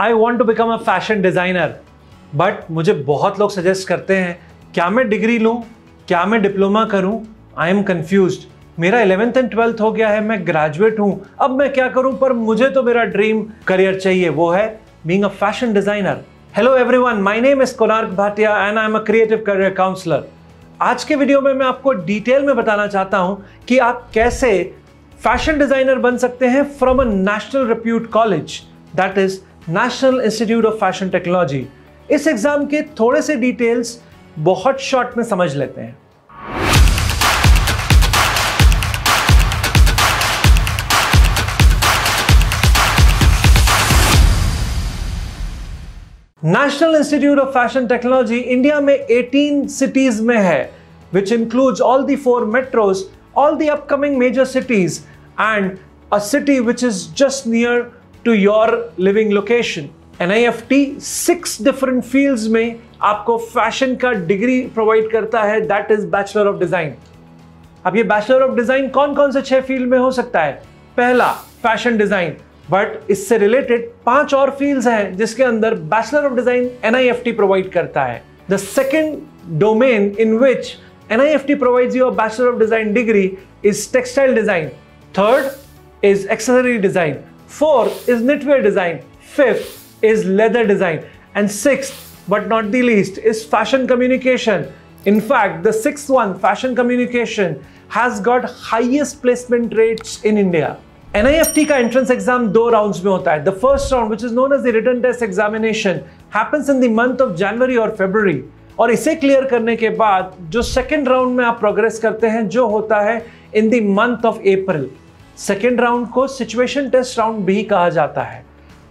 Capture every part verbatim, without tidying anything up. I want to become a fashion designer, but मुझे बहुत लोग सजेस्ट करते हैं क्या मैं डिग्री लूँ, क्या मैं डिप्लोमा करूँ, आई एम कन्फ्यूज। मेरा इलेवेंथ एंड ट्वेल्थ हो गया है, मैं ग्रेजुएट हूँ, अब मैं क्या करूँ, पर मुझे तो मेरा ड्रीम करियर चाहिए, वो है being a fashion designer. Hello everyone, my name is Konark Bhatia and I am a creative career counsellor. आज के वीडियो में मैं आपको डिटेल में बताना चाहता हूँ कि आप कैसे फैशन डिज़ाइनर बन सकते हैं from a national repute college, that is National Institute of Fashion Technology. इस एग्ज़ाम के थोड़े से डिटेल्स बहुत शॉर्ट में समझ लेते हैं। National Institute of Fashion Technology India में अठारह सिटीज में है, which includes all the four metros, all the upcoming major cities and a city which is just near to your living location. N I F T six different fields में आपको fashion का degree provide करता है, that is bachelor of design. अब ये bachelor of design कौन कौन से छह फील्ड में हो सकता है? पहला फैशन डिजाइन, बट इससे रिलेटेड पांच और फील्ड्स हैं जिसके अंदर bachelor of design N I F T provide करता है। The second domain in which N I F T provides you a bachelor of design degree is textile design. Third is accessory design, fourth is knitwear design, fifth is leather design and sixth but not the least is fashion communication. In fact, the sixth one, fashion communication, has got highest placement rates in India. N I F T का entrance exam दो rounds में होता है। The first round which is known as the written test examination happens in the month of January और February, और इसे clear करने के बाद जो सेकंड राउंड में आप प्रोग्रेस करते हैं जो होता है in the month of April. Second round को सिचुएशन टेस्ट राउंड भी कहा जाता है।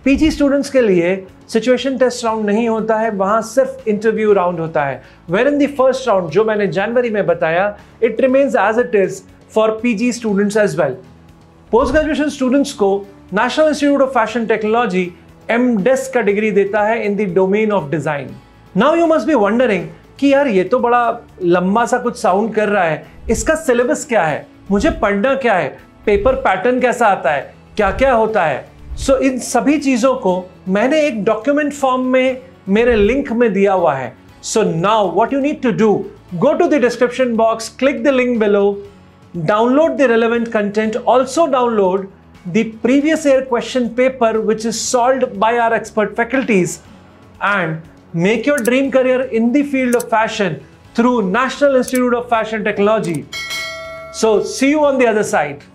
पीजी स्टूडेंट्स के लिए सिचुएशन टेस्ट राउंड नहीं होता है, वहाँ सिर्फ इंटरव्यू राउंड होता है। Where in the first round जो मैंने जनवरी में बताया, it remains as it is for PG students as well. Post graduation students को National Institute of Fashion Technology M Des का डिग्री देता है in the domain of design. Now you must be wondering कि यार ये तो बड़ा लंबा सा कुछ साउंड कर रहा है, इसका सिलेबस क्या है, मुझे पढ़ना क्या है, पेपर पैटर्न कैसा आता है, क्या क्या होता है। सो so, इन सभी चीज़ों को मैंने एक डॉक्यूमेंट फॉर्म में मेरे लिंक में दिया हुआ है। So now what you need to do, go to the description box, click the link below, download the relevant content, also download the previous year question paper which is solved by our expert faculties, and make your dream career in the field of fashion through National Institute of Fashion Technology. So see you on the other side.